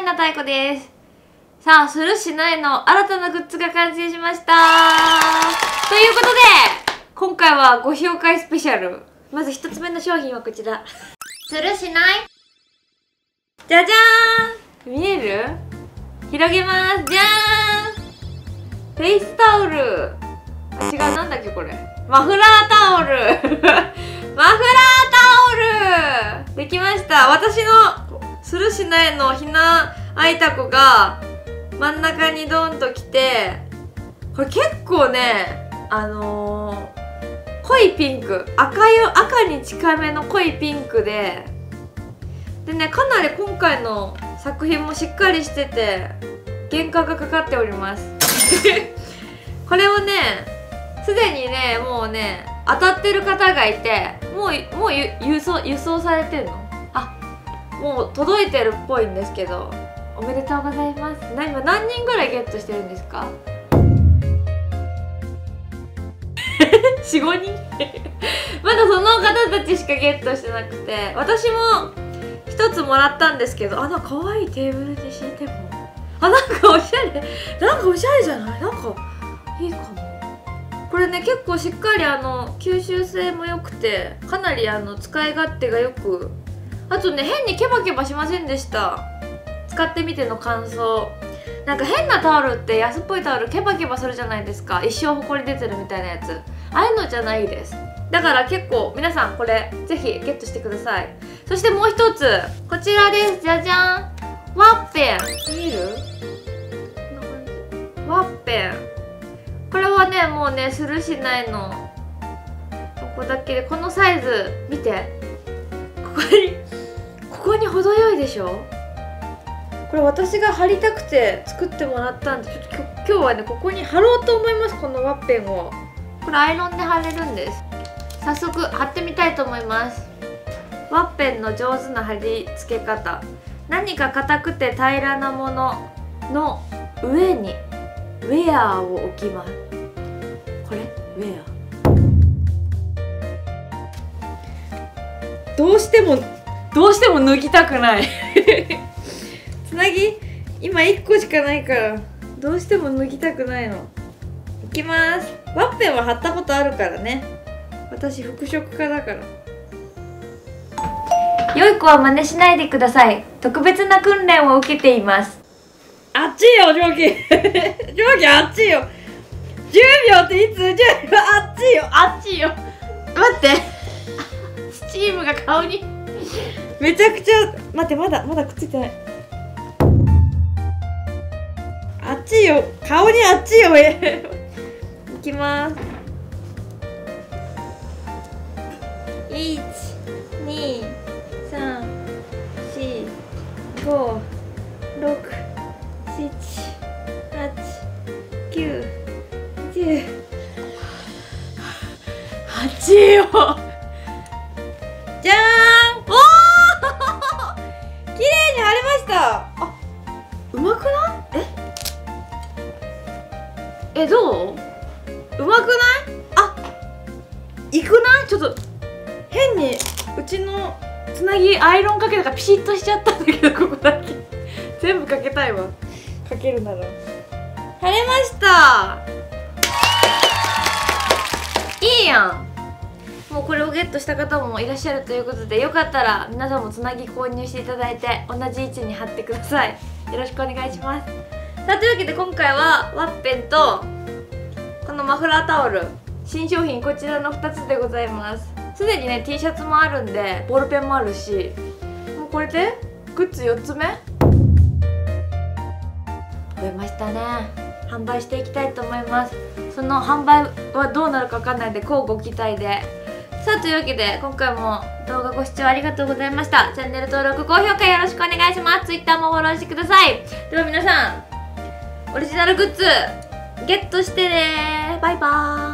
いな太鼓です。さあ、するしないの新たなグッズが完成しました。ということで今回はご紹介スペシャル。まず1つ目の商品はこちら。するしない、じゃじゃーん、見える？広げます。じゃーん、フェイスタオル、違う、なんだっけこれ、マフラータオルマフラータオルできました。私のするしないのひなあいたこが真ん中にドンときて、これ結構ね、濃いピンク、赤に近めの濃いピンクで、でね、かなり今回の作品もしっかりしてて原価がかかっておりますこれをね、すでにね、もうね、当たってる方がいて、もう輸送されてるの、あ、もう届いてるっぽいんですけど、おめでとうございます。今何人ぐらいゲットしてるんですか？4、5人まだその方たちしかゲットしてなくて、私も一つもらったんですけど、あ、なんか可愛いテーブルで敷いても、あ、なんかおしゃれ、なんかおしゃれじゃない？なんかいいかも。これね、結構しっかり吸収性も良くて、かなり使い勝手がよく、あとね、変にケバケバしませんでした。使ってみての感想。なんか変なタオルって、安っぽいタオルケバケバするじゃないですか、一生埃出てるみたいなやつ、ああいうのじゃないです。だから結構皆さんこれぜひゲットしてください。そしてもう一つこちらです。じゃじゃん、ワッペン、見える？ワッペン、これはね、もうね、するしないのここだけで、このサイズ見て、ここに程よいでしょ。これ私が貼りたくて作ってもらったんで、ちょっと今日はね、ここに貼ろうと思います。このワッペンを、これアイロンで貼れるんです。早速貼ってみたいと思います。ワッペンの上手な貼り付け方。何か硬くて平らなものの上にウェアを置きます。これウェア、どうしても脱ぎたくないつなぎ今1個しかないから、どうしても脱ぎたくないの。いきます。ワッペンは貼ったことあるからね、私服飾家だから。良い子は真似しないでください。特別な訓練を受けています。あっちよ、蒸気蒸気、あっちよ。10秒っていつ？10秒、あっちよ、あっちよ、待ってスチームが顔にめちゃくちゃ、待って、まだくっついてない。あっちよ、顔にあっちよいきます。1、2、3、4、5、6、7、8、9、10。あっちよ。じゃーん。おお。綺麗に貼れました。あ、うまくない？えどう？うまくない？あ、いくない？ちょっと変にうちのつなぎアイロンかけたからピシッとしちゃったんだけど、ここだけ全部かけたいわ。かけるなら貼れました。いいやん。もうこれをゲットした方もいらっしゃるということで、よかったら皆さんもつなぎ購入していただいて、同じ位置に貼ってください。よろしくお願いします。さあ、というわけで今回はワッペンとこのマフラータオル、新商品こちらの2つでございます。すでにね、 T シャツもあるんで、ボールペンもあるし、もうこれでグッズ4つ目、増えましたね。販売していきたいと思います。その販売はどうなるかわかんないんで、乞うご期待で。さあ、というわけで今回も動画ご視聴ありがとうございました。チャンネル登録、高評価よろしくお願いします。 Twitter もフォローしてください。では皆さん、オリジナルグッズゲットしてね。バイバーイ。